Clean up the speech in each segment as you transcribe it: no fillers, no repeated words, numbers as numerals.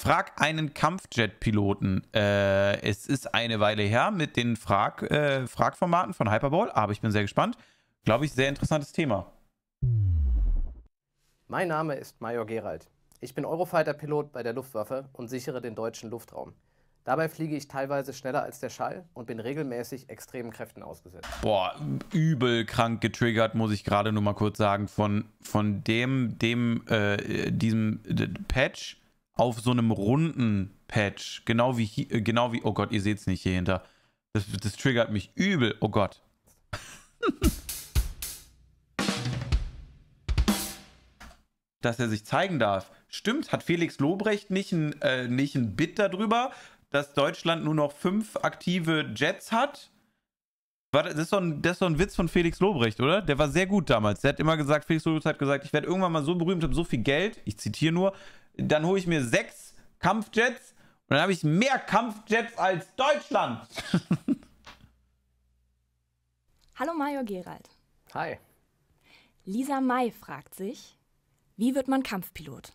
Frag einen Kampfjet-Piloten. Es ist eine Weile her mit den Fragformaten von Hyperball, aber ich bin sehr gespannt. Glaube ich, sehr interessantes Thema. Mein Name ist Major Gerald. Ich bin Eurofighter-Pilot bei der Luftwaffe und sichere den deutschen Luftraum. Dabei fliege ich teilweise schneller als der Schall und bin regelmäßig extremen Kräften ausgesetzt. Boah, übel krank getriggert, muss ich gerade nur mal kurz sagen, von diesem Patch. Auf so einem runden Patch, genau wie, oh Gott, ihr seht es nicht hier hinter. Das triggert mich übel, oh Gott. Dass er sich zeigen darf. Stimmt, hat Felix Lobrecht nicht ein Bit darüber, dass Deutschland nur noch 5 aktive Jets hat? Das ist doch ein Witz von Felix Lobrecht, oder? Der war sehr gut damals. Der hat immer gesagt, Felix Lobrecht hat gesagt, ich werde irgendwann mal so berühmt, habe so viel Geld, ich zitiere nur, dann hole ich mir 6 Kampfjets und dann habe ich mehr Kampfjets als Deutschland. Hallo Major Gerald. Hi. Lisa May fragt sich, wie wird man Kampfpilot?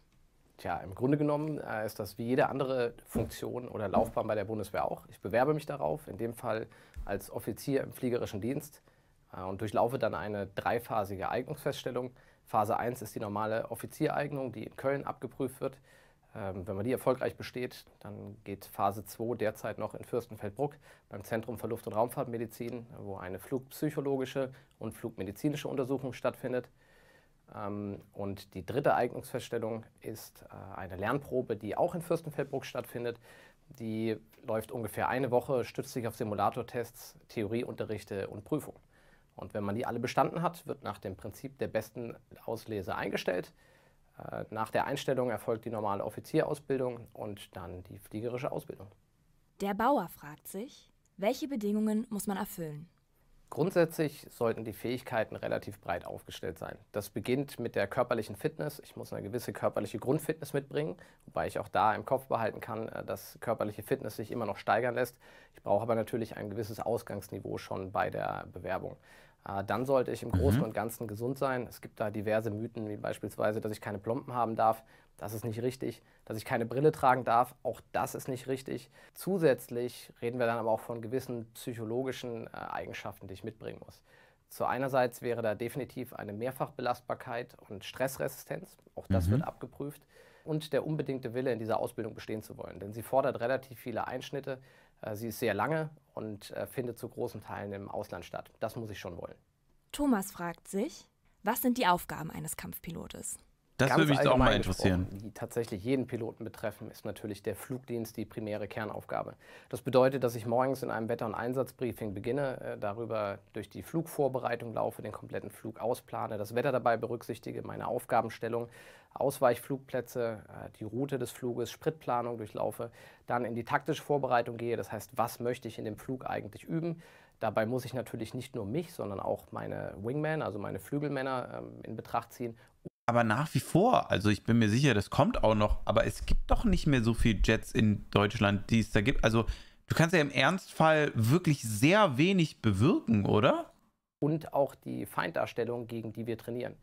Tja, im Grunde genommen ist das wie jede andere Funktion oder Laufbahn bei der Bundeswehr auch. Ich bewerbe mich darauf, in dem Fall als Offizier im fliegerischen Dienst und durchlaufe dann eine dreiphasige Eignungsfeststellung. Phase 1 ist die normale Offiziereignung, die in Köln abgeprüft wird. Wenn man die erfolgreich besteht, dann geht Phase 2 derzeit noch in Fürstenfeldbruck beim Zentrum für Luft- und Raumfahrtmedizin, wo eine flugpsychologische und flugmedizinische Untersuchung stattfindet. Und die dritte Eignungsfeststellung ist eine Lernprobe, die auch in Fürstenfeldbruck stattfindet. Die läuft ungefähr eine Woche, stützt sich auf Simulatortests, Theorieunterrichte und Prüfungen. Und wenn man die alle bestanden hat, wird nach dem Prinzip der besten Auslese eingestellt. Nach der Einstellung erfolgt die normale Offizierausbildung und dann die fliegerische Ausbildung. Der Bauer fragt sich, welche Bedingungen muss man erfüllen? Grundsätzlich sollten die Fähigkeiten relativ breit aufgestellt sein. Das beginnt mit der körperlichen Fitness. Ich muss eine gewisse körperliche Grundfitness mitbringen, wobei ich auch da im Kopf behalten kann, dass körperliche Fitness sich immer noch steigern lässt. Ich brauche aber natürlich ein gewisses Ausgangsniveau schon bei der Bewerbung. Dann sollte ich im Großen und Ganzen gesund sein. Es gibt da diverse Mythen, wie beispielsweise, dass ich keine Plomben haben darf. Das ist nicht richtig. Dass ich keine Brille tragen darf, auch das ist nicht richtig. Zusätzlich reden wir dann aber auch von gewissen psychologischen Eigenschaften, die ich mitbringen muss. Zu einerseits wäre da definitiv eine Mehrfachbelastbarkeit und Stressresistenz. Auch das wird abgeprüft. Und der unbedingte Wille, in dieser Ausbildung bestehen zu wollen. Denn sie fordert relativ viele Einschnitte. Sie ist sehr lange und findet zu großen Teilen im Ausland statt. Das muss ich schon wollen. Thomas fragt sich, was sind die Aufgaben eines Kampfpilotes? Das würde mich auch mal interessieren. Die tatsächlich jeden Piloten betreffen, ist natürlich der Flugdienst die primäre Kernaufgabe. Das bedeutet, dass ich morgens in einem Wetter- und Einsatzbriefing beginne, darüber durch die Flugvorbereitung laufe, den kompletten Flug ausplane, das Wetter dabei berücksichtige, meine Aufgabenstellung, Ausweichflugplätze, die Route des Fluges, Spritplanung durchlaufe, dann in die taktische Vorbereitung gehe, das heißt, was möchte ich in dem Flug eigentlich üben? Dabei muss ich natürlich nicht nur mich, sondern auch meine Wingmen, also meine Flügelmänner, in Betracht ziehen. Aber nach wie vor, also ich bin mir sicher, das kommt auch noch, aber es gibt doch nicht mehr so viele Jets in Deutschland, die es da gibt. Also du kannst ja im Ernstfall wirklich sehr wenig bewirken, oder? Und auch die Feinddarstellung, gegen die wir trainieren.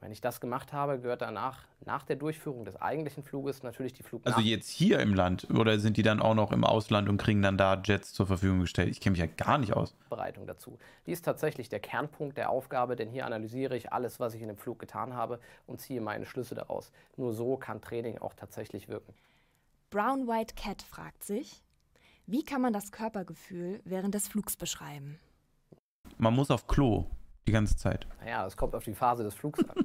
Wenn ich das gemacht habe, gehört danach, nach der Durchführung des eigentlichen Fluges, natürlich die Flugnachricht. Also jetzt hier im Land, oder sind die dann auch noch im Ausland und kriegen dann da Jets zur Verfügung gestellt? Ich kenne mich ja gar nicht aus. Vorbereitung dazu. Die ist tatsächlich der Kernpunkt der Aufgabe, denn hier analysiere ich alles, was ich in dem Flug getan habe und ziehe meine Schlüsse daraus. Nur so kann Training auch tatsächlich wirken. Brown White Cat fragt sich, wie kann man das Körpergefühl während des Flugs beschreiben? Man muss auf Klo. Die ganze Zeit. Naja, das kommt auf die Phase des Flugs an.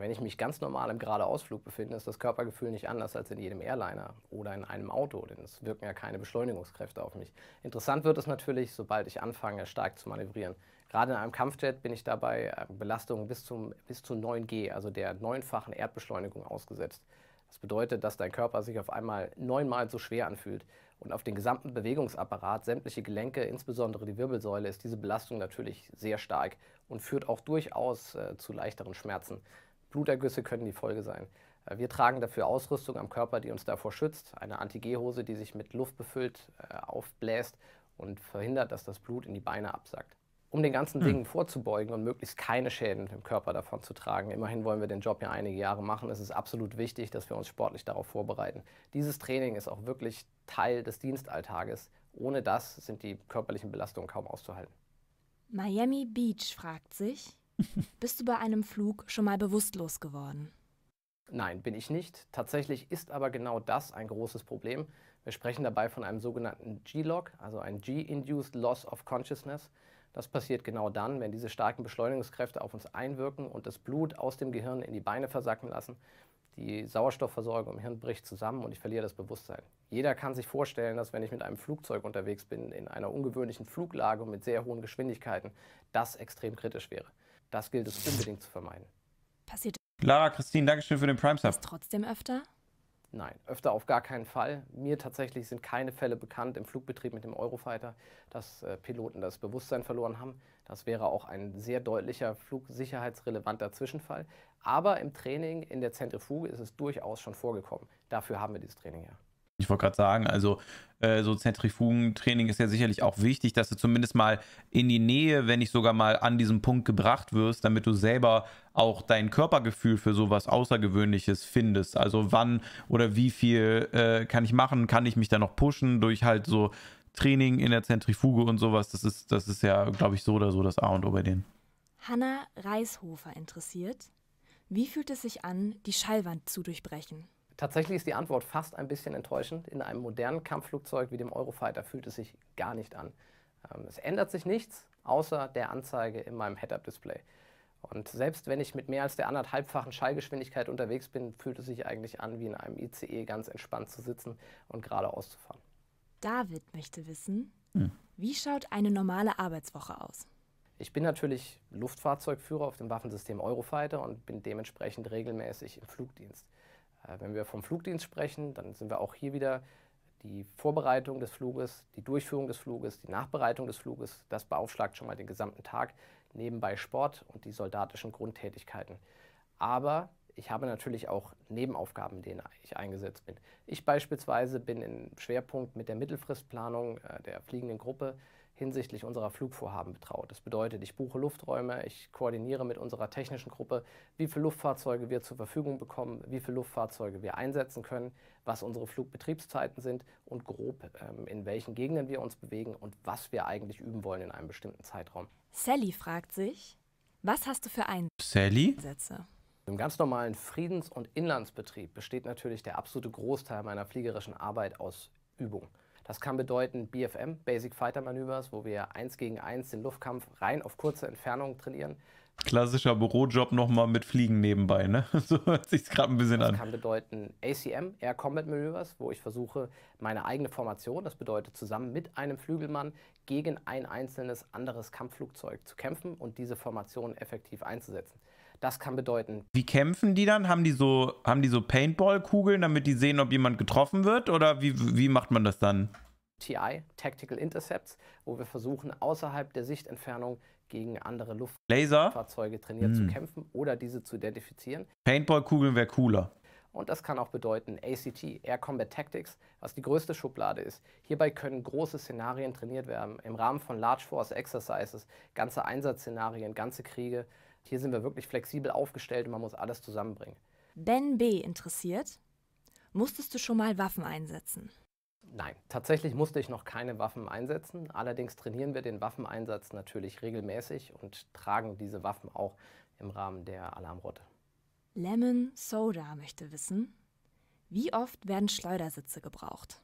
Wenn ich mich ganz normal im Geradeausflug befinde, ist das Körpergefühl nicht anders als in jedem Airliner oder in einem Auto, denn es wirken ja keine Beschleunigungskräfte auf mich. Interessant wird es natürlich, sobald ich anfange, stark zu manövrieren. Gerade in einem Kampfjet bin ich dabei Belastungen bis zu 9G, also der 9-fachen Erdbeschleunigung ausgesetzt. Das bedeutet, dass dein Körper sich auf einmal 9-mal so schwer anfühlt. Und auf den gesamten Bewegungsapparat, sämtliche Gelenke, insbesondere die Wirbelsäule, ist diese Belastung natürlich sehr stark und führt auch durchaus zu leichteren Schmerzen. Blutergüsse können die Folge sein. Wir tragen dafür Ausrüstung am Körper, die uns davor schützt. Eine Anti-G-Hose, die sich mit Luft befüllt, aufbläst und verhindert, dass das Blut in die Beine absackt. um den ganzen Dingen vorzubeugen und möglichst keine Schäden im Körper davon zu tragen. Immerhin wollen wir den Job ja einige Jahre machen. Es ist absolut wichtig, dass wir uns sportlich darauf vorbereiten. Dieses Training ist auch wirklich Teil des Dienstalltages. Ohne das sind die körperlichen Belastungen kaum auszuhalten. Miami Beach fragt sich, bist du bei einem Flug schon mal bewusstlos geworden? Nein, bin ich nicht. Tatsächlich ist aber genau das ein großes Problem. Wir sprechen dabei von einem sogenannten G-Lock, also ein G-Induced Loss of Consciousness. Das passiert genau dann, wenn diese starken Beschleunigungskräfte auf uns einwirken und das Blut aus dem Gehirn in die Beine versacken lassen. Die Sauerstoffversorgung im Hirn bricht zusammen und ich verliere das Bewusstsein. Jeder kann sich vorstellen, dass wenn ich mit einem Flugzeug unterwegs bin, in einer ungewöhnlichen Fluglage und mit sehr hohen Geschwindigkeiten, das extrem kritisch wäre. Das gilt es unbedingt zu vermeiden. Passiert. Lara, Christine, Dankeschön für den Prime-Sub. Ist trotzdem öfter? Nein, öfter auf gar keinen Fall. Mir tatsächlich sind keine Fälle bekannt im Flugbetrieb mit dem Eurofighter, dass Piloten das Bewusstsein verloren haben. Das wäre auch ein sehr deutlicher flugsicherheitsrelevanter Zwischenfall. Aber im Training in der Zentrifuge ist es durchaus schon vorgekommen. Dafür haben wir dieses Training ja. Ich wollte gerade sagen, also so Zentrifugentraining ist ja sicherlich auch wichtig, dass du zumindest mal in die Nähe, wenn nicht sogar mal an diesem Punkt gebracht wirst, damit du selber auch dein Körpergefühl für sowas Außergewöhnliches findest. Also wann oder wie viel kann ich machen, kann ich mich da noch pushen durch halt so Training in der Zentrifuge und sowas. Das ist ja, glaube ich, so oder so das A und O bei denen. Hanna Reishofer interessiert, wie fühlt es sich an, die Schallwand zu durchbrechen? Tatsächlich ist die Antwort fast ein bisschen enttäuschend. In einem modernen Kampfflugzeug wie dem Eurofighter fühlt es sich gar nicht an. Es ändert sich nichts, außer der Anzeige in meinem Head-Up-Display. Und selbst wenn ich mit mehr als der anderthalbfachen Schallgeschwindigkeit unterwegs bin, fühlt es sich eigentlich an, wie in einem ICE ganz entspannt zu sitzen und geradeaus zu fahren. David möchte wissen, wie schaut eine normale Arbeitswoche aus? Ich bin natürlich Luftfahrzeugführer auf dem Waffensystem Eurofighter und bin dementsprechend regelmäßig im Flugdienst. Wenn wir vom Flugdienst sprechen, dann sind wir auch hier wieder die Vorbereitung des Fluges, die Durchführung des Fluges, die Nachbereitung des Fluges. Das beaufschlagt schon mal den gesamten Tag, nebenbei Sport und die soldatischen Grundtätigkeiten. Aber ich habe natürlich auch Nebenaufgaben, in denen ich eingesetzt bin. Ich beispielsweise bin im Schwerpunkt mit der Mittelfristplanung der fliegenden Gruppe hinsichtlich unserer Flugvorhaben betraut. Das bedeutet, ich buche Lufträume, ich koordiniere mit unserer technischen Gruppe, wie viele Luftfahrzeuge wir zur Verfügung bekommen, wie viele Luftfahrzeuge wir einsetzen können, was unsere Flugbetriebszeiten sind und grob in welchen Gegenden wir uns bewegen und was wir eigentlich üben wollen in einem bestimmten Zeitraum. Sally fragt sich, was hast du für Einsätze? Im ganz normalen Friedens- und Inlandsbetrieb besteht natürlich der absolute Großteil meiner fliegerischen Arbeit aus Übung. Das kann bedeuten BFM, Basic Fighter Manövers, wo wir 1 gegen 1 den Luftkampf rein auf kurze Entfernung trainieren. Klassischer Bürojob nochmal mit Fliegen nebenbei, ne? So hört sich gerade ein bisschen an. Das kann bedeuten ACM, Air Combat Manövers, wo ich versuche, meine eigene Formation, das bedeutet zusammen mit einem Flügelmann, gegen ein einzelnes anderes Kampfflugzeug zu kämpfen und diese Formation effektiv einzusetzen. Das kann bedeuten. Wie kämpfen die dann? Haben die so Paintball-Kugeln, damit die sehen, ob jemand getroffen wird? Oder wie macht man das dann? TI, Tactical Intercepts, wo wir versuchen, außerhalb der Sichtentfernung gegen andere Luftfahrzeuge trainiert zu kämpfen oder diese zu identifizieren. Paintball-Kugeln wäre cooler. Und das kann auch bedeuten ACT, Air Combat Tactics, was die größte Schublade ist. Hierbei können große Szenarien trainiert werden, im Rahmen von Large Force Exercises, ganze Einsatzszenarien, ganze Kriege. Hier sind wir wirklich flexibel aufgestellt und man muss alles zusammenbringen. Ben B. interessiert, musstest du schon mal Waffen einsetzen? Nein, tatsächlich musste ich noch keine Waffen einsetzen. Allerdings trainieren wir den Waffeneinsatz natürlich regelmäßig und tragen diese Waffen auch im Rahmen der Alarmrotte. Lemon Soda möchte wissen, wie oft werden Schleudersitze gebraucht?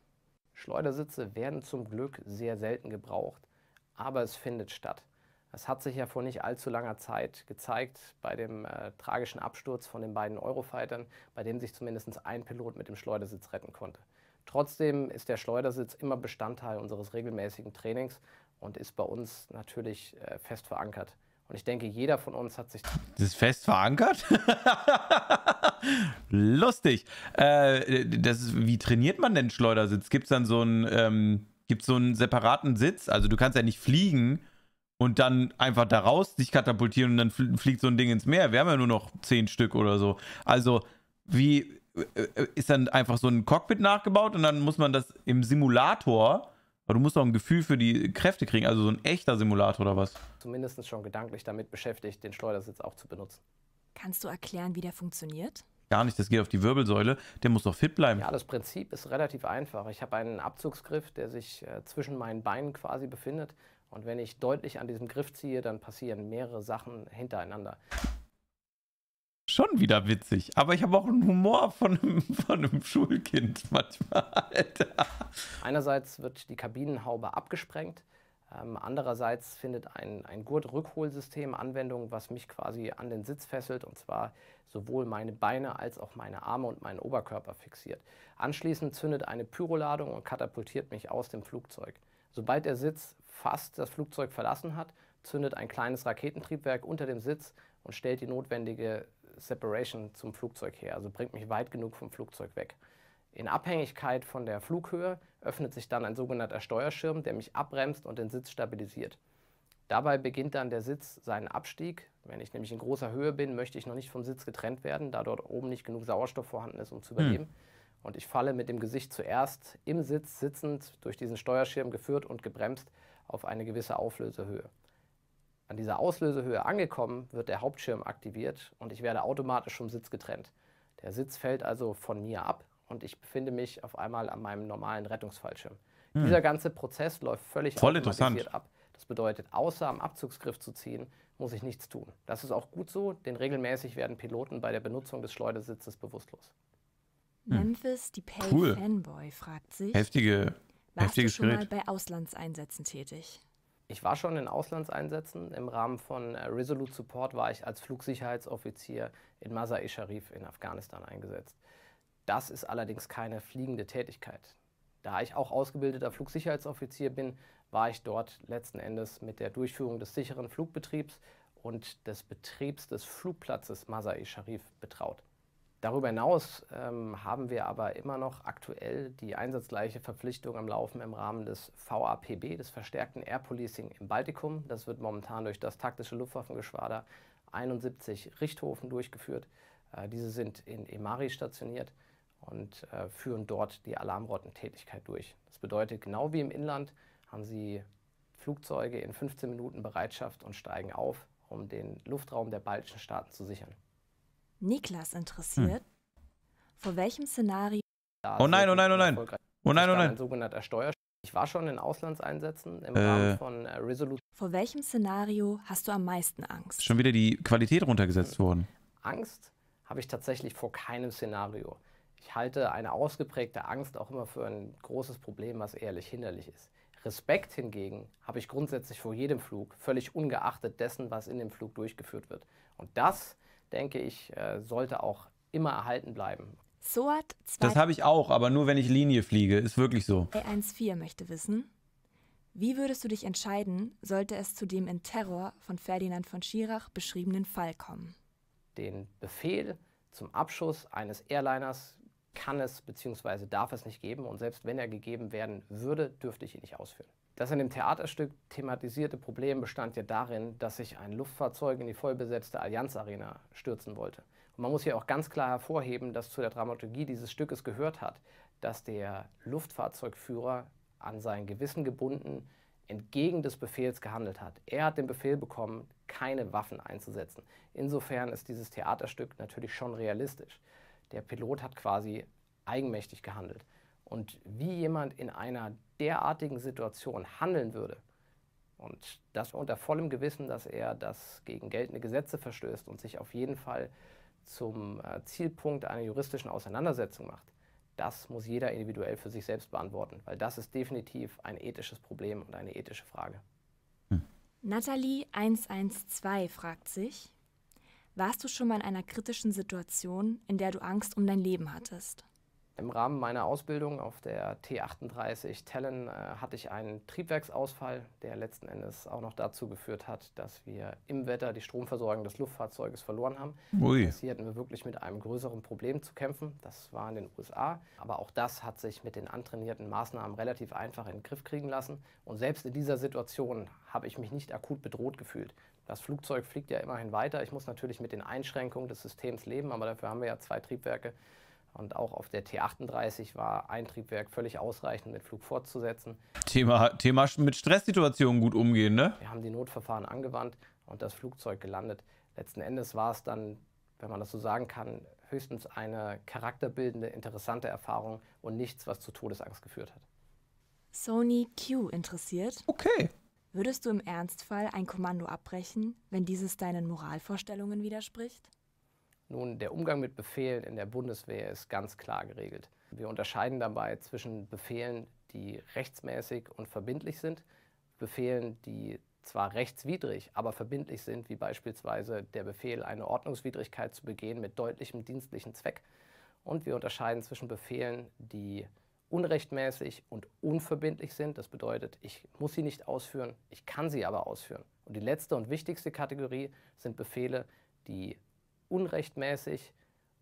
Schleudersitze werden zum Glück sehr selten gebraucht, aber es findet statt. Es hat sich ja vor nicht allzu langer Zeit gezeigt bei dem tragischen Absturz von den beiden Eurofightern, bei dem sich zumindest ein Pilot mit dem Schleudersitz retten konnte. Trotzdem ist der Schleudersitz immer Bestandteil unseres regelmäßigen Trainings und ist bei uns natürlich fest verankert. Und ich denke, jeder von uns hat sich... Das ist fest verankert? Lustig. Wie trainiert man denn Schleudersitz? Gibt es dann so einen separaten Sitz? Also du kannst ja nicht fliegen und dann einfach daraus dich katapultieren und dann fliegt so ein Ding ins Meer. Wir haben ja nur noch 10 Stück oder so. Also wie ist dann einfach so ein Cockpit nachgebaut und dann muss man das im Simulator Aber du musst auch ein Gefühl für die Kräfte kriegen, also so ein echter Simulator oder was? Zumindest schon gedanklich damit beschäftigt, den Schleudersitz auch zu benutzen. Kannst du erklären, wie der funktioniert? Gar nicht, das geht auf die Wirbelsäule, der muss doch fit bleiben. Ja, das Prinzip ist relativ einfach. Ich habe einen Abzugsgriff, der sich zwischen meinen Beinen quasi befindet. Und wenn ich deutlich an diesem Griff ziehe, dann passieren mehrere Sachen hintereinander. Schon wieder witzig, aber ich habe auch einen Humor von einem Schulkind manchmal, Alter. Einerseits wird die Kabinenhaube abgesprengt, andererseits findet ein Gurt-Rückholsystem Anwendung, was mich quasi an den Sitz fesselt und zwar sowohl meine Beine als auch meine Arme und meinen Oberkörper fixiert. Anschließend zündet eine Pyroladung und katapultiert mich aus dem Flugzeug. Sobald der Sitz fast das Flugzeug verlassen hat, zündet ein kleines Raketentriebwerk unter dem Sitz und stellt die notwendige Separation zum Flugzeug her, also bringt mich weit genug vom Flugzeug weg. In Abhängigkeit von der Flughöhe öffnet sich dann ein sogenannter Steuerschirm, der mich abbremst und den Sitz stabilisiert. Dabei beginnt dann der Sitz seinen Abstieg. Wenn ich nämlich in großer Höhe bin, möchte ich noch nicht vom Sitz getrennt werden, da dort oben nicht genug Sauerstoff vorhanden ist, um zu überleben. Und ich falle mit dem Gesicht zuerst im Sitz sitzend, durch diesen Steuerschirm geführt und gebremst auf eine gewisse Auflösehöhe. An dieser Auslösehöhe angekommen, wird der Hauptschirm aktiviert und ich werde automatisch vom Sitz getrennt. Der Sitz fällt also von mir ab. Und ich befinde mich auf einmal an meinem normalen Rettungsfallschirm. Dieser ganze Prozess läuft völlig automatisiert ab. Das bedeutet, außer am Abzugsgriff zu ziehen, muss ich nichts tun. Das ist auch gut so, denn regelmäßig werden Piloten bei der Benutzung des Schleudersitzes bewusstlos. Memphis, die Pay-Fanboy, fragt sich, heftiges schon mal bei Auslandseinsätzen tätig? Ich war schon in Auslandseinsätzen. Im Rahmen von Resolute Support war ich als Flugsicherheitsoffizier in Mazar-i-Sharif in Afghanistan eingesetzt. Das ist allerdings keine fliegende Tätigkeit. Da ich auch ausgebildeter Flugsicherheitsoffizier bin, war ich dort letzten Endes mit der Durchführung des sicheren Flugbetriebs und des Betriebs des Flugplatzes Mazar-i-Sharif betraut. Darüber hinaus haben wir aber immer noch aktuell die einsatzgleiche Verpflichtung am Laufen im Rahmen des VAPB, des verstärkten Air Policing im Baltikum. Das wird momentan durch das taktische Luftwaffengeschwader 71 Richthofen durchgeführt. Diese sind in Emari stationiert und führen dort die Alarmrottentätigkeit durch. Das bedeutet, genau wie im Inland haben sie Flugzeuge in 15 Minuten Bereitschaft und steigen auf, um den Luftraum der baltischen Staaten zu sichern. Niklas interessiert, vor welchem Szenario... Oh nein, oh nein, oh nein! Oh nein, oh nein! Ein sogenannter Steuerschirm. Ich war schon in Auslandseinsätzen im Rahmen von Resolute... Vor welchem Szenario hast du am meisten Angst? Schon wieder die Qualität runtergesetzt worden. Angst habe ich tatsächlich vor keinem Szenario. Ich halte eine ausgeprägte Angst auch immer für ein großes Problem, was ehrlich hinderlich ist. Respekt hingegen habe ich grundsätzlich vor jedem Flug, völlig ungeachtet dessen, was in dem Flug durchgeführt wird. Und das, denke ich, sollte auch immer erhalten bleiben. Das habe ich auch, aber nur wenn ich Linie fliege, ist wirklich so. A14 möchte wissen, wie würdest du dich entscheiden, sollte es zu dem in Terror von Ferdinand von Schirach beschriebenen Fall kommen? Den Befehl zum Abschuss eines Airliners kann es bzw. darf es nicht geben und selbst wenn er gegeben werden würde, dürfte ich ihn nicht ausführen. Das in dem Theaterstück thematisierte Problem bestand ja darin, dass sich ein Luftfahrzeug in die vollbesetzte Allianz Arena stürzen wollte. Und man muss hier auch ganz klar hervorheben, dass zu der Dramaturgie dieses Stückes gehört hat, dass der Luftfahrzeugführer an sein Gewissen gebunden entgegen des Befehls gehandelt hat. Er hat den Befehl bekommen, keine Waffen einzusetzen. Insofern ist dieses Theaterstück natürlich schon realistisch. Der Pilot hat quasi eigenmächtig gehandelt. Und wie jemand in einer derartigen Situation handeln würde, und das unter vollem Gewissen, dass er das gegen geltende Gesetze verstößt und sich auf jeden Fall zum Zielpunkt einer juristischen Auseinandersetzung macht, das muss jeder individuell für sich selbst beantworten, weil das ist definitiv ein ethisches Problem und eine ethische Frage. Nathalie 112 fragt sich, warst du schon mal in einer kritischen Situation, in der du Angst um dein Leben hattest? Im Rahmen meiner Ausbildung auf der T38 Talon hatte ich einen Triebwerksausfall, der letzten Endes auch noch dazu geführt hat, dass wir im Wetter die Stromversorgung des Luftfahrzeuges verloren haben. Hier hatten wir wirklich mit einem größeren Problem zu kämpfen. Das war in den USA. Aber auch das hat sich mit den antrainierten Maßnahmen relativ einfach in den Griff kriegen lassen. Und selbst in dieser Situation habe ich mich nicht akut bedroht gefühlt. Das Flugzeug fliegt ja immerhin weiter. Ich muss natürlich mit den Einschränkungen des Systems leben, aber dafür haben wir ja zwei Triebwerke. Und auch auf der T38 war ein Triebwerk völlig ausreichend, mit Flug fortzusetzen. Thema mit Stresssituationen gut umgehen, ne? Wir haben die Notverfahren angewandt und das Flugzeug gelandet. Letzten Endes war es dann, wenn man das so sagen kann, höchstens eine charakterbildende, interessante Erfahrung und nichts, was zu Todesangst geführt hat. Sony Q interessiert. Okay. Würdest du im Ernstfall ein Kommando abbrechen, wenn dieses deinen Moralvorstellungen widerspricht? Nun, der Umgang mit Befehlen in der Bundeswehr ist ganz klar geregelt. Wir unterscheiden dabei zwischen Befehlen, die rechtsmäßig und verbindlich sind, Befehlen, die zwar rechtswidrig, aber verbindlich sind, wie beispielsweise der Befehl, eine Ordnungswidrigkeit zu begehen mit deutlichem dienstlichen Zweck. Und wir unterscheiden zwischen Befehlen, die unrechtmäßig und unverbindlich sind. Das bedeutet, ich muss sie nicht ausführen, ich kann sie aber ausführen. Und die letzte und wichtigste Kategorie sind Befehle, die unrechtmäßig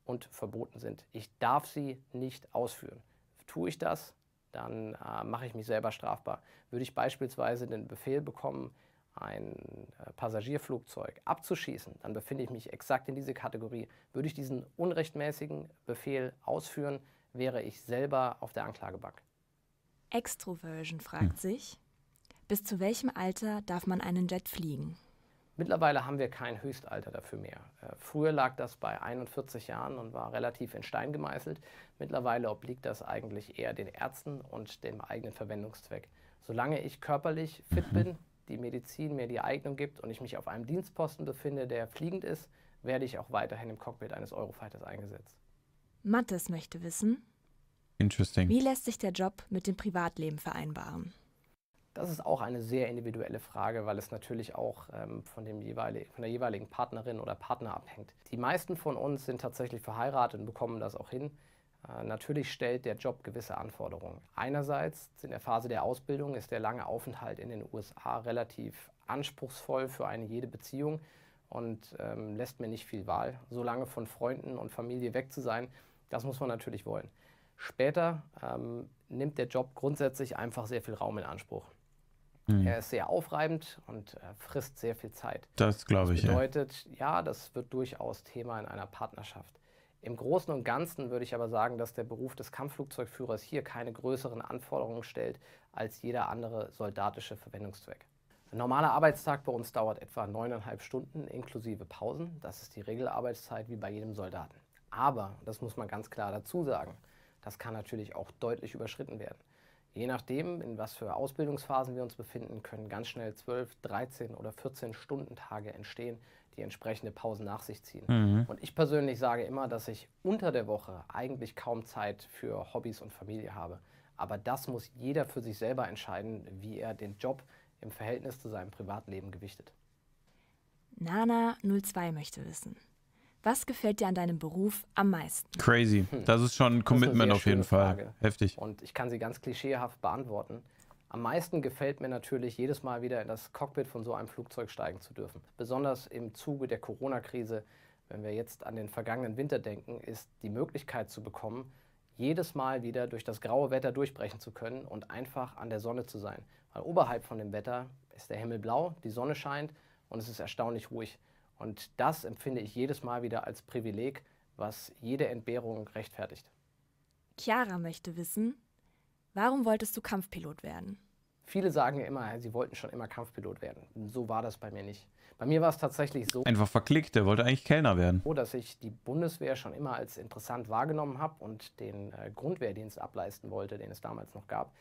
und verboten sind. Ich darf sie nicht ausführen. Tue ich das, dann mache ich mich selber strafbar. Würde ich beispielsweise den Befehl bekommen, ein Passagierflugzeug abzuschießen, dann befinde ich mich exakt in diese Kategorie. Würde ich diesen unrechtmäßigen Befehl ausführen, wäre ich selber auf der Anklagebank. Extroversion fragt sich, bis zu welchem Alter darf man einen Jet fliegen? Mittlerweile haben wir kein Höchstalter dafür mehr. Früher lag das bei 41 Jahren und war relativ in Stein gemeißelt. Mittlerweile obliegt das eigentlich eher den Ärzten und dem eigenen Verwendungszweck. Solange ich körperlich fit bin, die Medizin mir die Eignung gibt und ich mich auf einem Dienstposten befinde, der fliegend ist, werde ich auch weiterhin im Cockpit eines Eurofighters eingesetzt. Mattes möchte wissen, wie lässt sich der Job mit dem Privatleben vereinbaren? Das ist auch eine sehr individuelle Frage, weil es natürlich auch von der jeweiligen Partnerin oder Partner abhängt. Die meisten von uns sind tatsächlich verheiratet und bekommen das auch hin. Natürlich stellt der Job gewisse Anforderungen. Einerseits in der Phase der Ausbildung ist der lange Aufenthalt in den USA relativ anspruchsvoll für eine jede Beziehung und lässt mir nicht viel Wahl. So lange von Freunden und Familie weg zu sein, das muss man natürlich wollen. Später nimmt der Job grundsätzlich einfach sehr viel Raum in Anspruch. Er ist sehr aufreibend und frisst sehr viel Zeit. Das glaube ich. Das bedeutet, ja, das wird durchaus Thema in einer Partnerschaft. Im Großen und Ganzen würde ich aber sagen, dass der Beruf des Kampfflugzeugführers hier keine größeren Anforderungen stellt als jeder andere soldatische Verwendungszweck. Ein normaler Arbeitstag bei uns dauert etwa 9,5 Stunden inklusive Pausen. Das ist die Regelarbeitszeit wie bei jedem Soldaten. Aber, das muss man ganz klar dazu sagen, das kann natürlich auch deutlich überschritten werden. Je nachdem, in was für Ausbildungsphasen wir uns befinden, können ganz schnell 12, 13 oder 14 Stundentage entstehen, die entsprechende Pausen nach sich ziehen. Und ich persönlich sage immer, dass ich unter der Woche eigentlich kaum Zeit für Hobbys und Familie habe. Aber das muss jeder für sich selber entscheiden, wie er den Job im Verhältnis zu seinem Privatleben gewichtet. Nana02 möchte wissen, was gefällt dir an deinem Beruf am meisten? Crazy. Das ist schon ein Commitment auf jeden Fall. Heftig. Und ich kann sie ganz klischeehaft beantworten. Am meisten gefällt mir natürlich, jedes Mal wieder in das Cockpit von so einem Flugzeug steigen zu dürfen. Besonders im Zuge der Corona-Krise, wenn wir jetzt an den vergangenen Winter denken, ist die Möglichkeit zu bekommen, jedes Mal wieder durch das graue Wetter durchbrechen zu können und einfach an der Sonne zu sein. Weil oberhalb von dem Wetter ist der Himmel blau, die Sonne scheint und es ist erstaunlich ruhig. Und das empfinde ich jedes Mal wieder als Privileg, was jede Entbehrung rechtfertigt. Chiara möchte wissen, warum wolltest du Kampfpilot werden? Viele sagen immer, sie wollten schon immer Kampfpilot werden. So war das bei mir nicht. Bei mir war es tatsächlich so... Einfach verklickt, der wollte eigentlich Kellner werden. ...so, dass ich die Bundeswehr schon immer als interessant wahrgenommen habe und den Grundwehrdienst ableisten wollte, den es damals noch gab.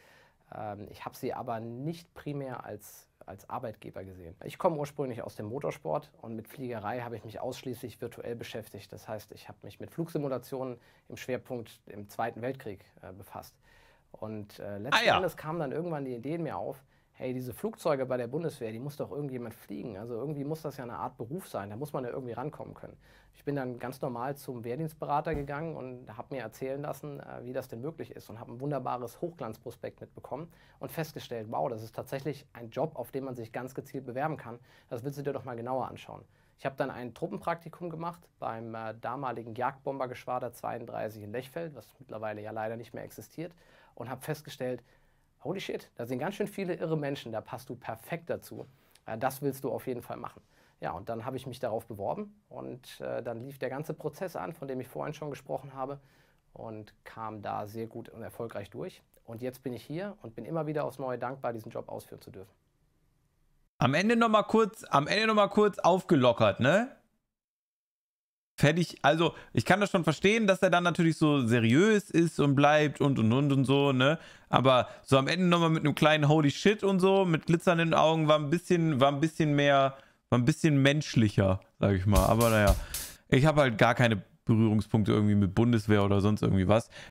Ich habe sie aber nicht primär als Arbeitgeber gesehen. Ich komme ursprünglich aus dem Motorsport und mit Fliegerei habe ich mich ausschließlich virtuell beschäftigt. Das heißt, ich habe mich mit Flugsimulationen im Schwerpunkt im Zweiten Weltkrieg befasst. Und letzten Endes kamen dann irgendwann die Ideen mir auf, hey, diese Flugzeuge bei der Bundeswehr, die muss doch irgendjemand fliegen. Also irgendwie muss das ja eine Art Beruf sein, da muss man ja irgendwie rankommen können. Ich bin dann ganz normal zum Wehrdienstberater gegangen und habe mir erzählen lassen, wie das denn möglich ist und habe ein wunderbares Hochglanzprospekt mitbekommen und festgestellt, wow, das ist tatsächlich ein Job, auf den man sich ganz gezielt bewerben kann. Das willst du dir doch mal genauer anschauen. Ich habe dann ein Truppenpraktikum gemacht beim damaligen Jagdbombergeschwader 32 in Lechfeld, was mittlerweile ja leider nicht mehr existiert, und habe festgestellt, holy shit, da sind ganz schön viele irre Menschen, da passt du perfekt dazu. Das willst du auf jeden Fall machen. Ja, und dann habe ich mich darauf beworben und dann lief der ganze Prozess an, von dem ich vorhin schon gesprochen habe. und kam da sehr gut und erfolgreich durch. Und jetzt bin ich hier und bin immer wieder aufs Neue dankbar, diesen Job ausführen zu dürfen. Am Ende noch mal kurz aufgelockert, ne? Fertig, also ich kann das schon verstehen, dass er dann natürlich so seriös ist und bleibt und so, ne? Aber so am Ende nochmal mit einem kleinen Holy Shit und so, mit glitzernden Augen, war ein bisschen menschlicher, sag ich mal. Aber naja, ich habe halt gar keine Berührungspunkte irgendwie mit Bundeswehr oder sonst irgendwie was.